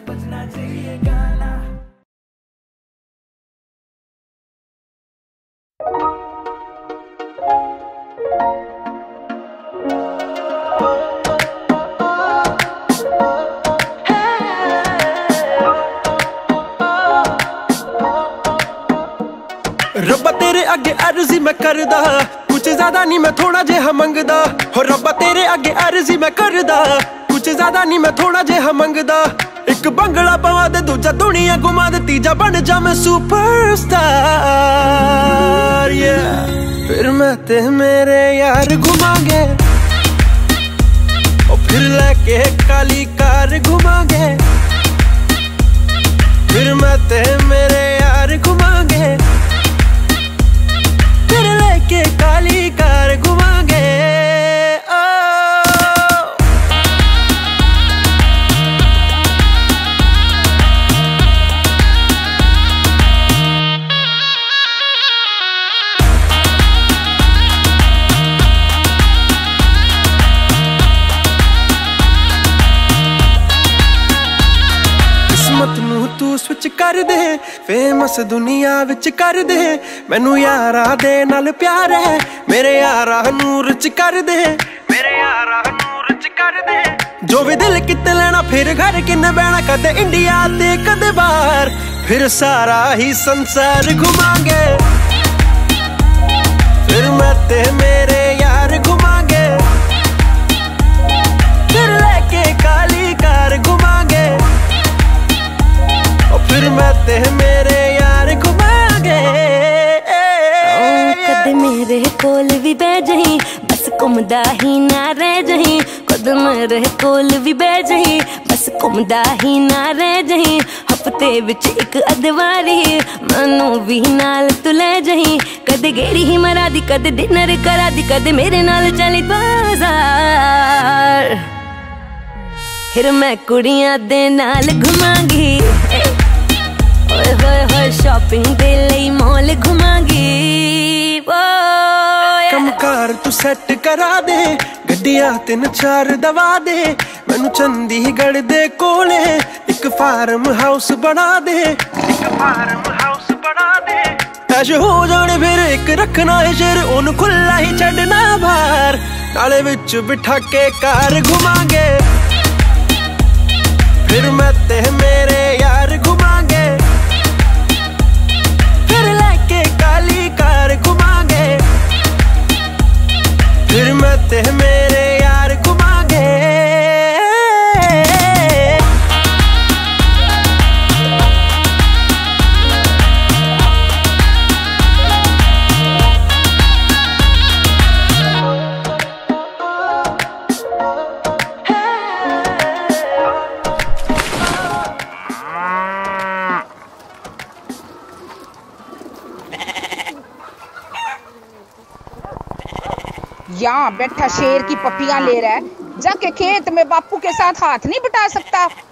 बजना चाहिए गाना। रब्बा तेरे अगे अर्जी मैं करदा, कुछ ज्यादा नहीं मैं थोड़ा जेहा मंगदा। हो रब्बा तेरे अगे अर्जी मैं करदा, कुछ ज्यादा नहीं मैं थोड़ा जेहा मंगदा। एक बंगला पवा दे, दूजा दुनिया घुमा दे, तीजा बन जा मैं सुपरस्टार। फिर मैं ते मेरे यार घुमांगे, और फिर लेके काली कार घुमांगे। फिर मैं ते मेरे यार घुमांगे, के काली कार घुमांगे। तू स्विच कर दे, फेमस दुनिया विच कर दे। मैनू यारा दे नाल प्यार है, मेरे यारा नूं रिच कर दे, मेरे यारा नूं रिच कर दे। जो भी दिल कितने लेना, फिर घर किन्ने बहना, कदे इंडिया ते कदे बाहर। फिर सारा ही संसार घुमांगे, फिर मैं ते मेरे यार घुमांगे, फिर लेके काली कार घुमांगे, फिर मैं ते मेरे यार घुमांगे। कदे मेरे कोल भी बह जाई, बस घुमदा ही ना रह जाई। कदे मेरे कोल भी बह जाई, बस घुमदा ही ना रह जाई। हफ्ते विच एक अधवारी, मैनू भी नाल तू ले जाई। कदे गेड़ी ही मरा दी, कदे डिनर करा दी, कदे मेरे नाल चली बाजार। फिर मैं कुड़ियां दे नाल घुमांगी, शॉपिंग दे लई मॉल घुमांगी। कमकार तू सेट करा दे, गड्डियां 3-4 दवा दे। मैनू चंडीगढ़ दे कोले एक फार्म हाउस बना दे, एक फार्म हाउस बना दे। ऐश हो जाने फिर एक रखना है शेर, ओनू खुला ही छड़ना बाहर। नाले विच बिठा के कार घुमांगे, फिर मैं ते मेरे यार घुमांगे, फिर लेके काली कार घुमांगे, फिर मैं ते मेरे यार घुमांगे। यहाँ बैठा शेर की पपियां ले रहा है, जाके खेत में बापू के साथ हाथ नहीं बटा सकता।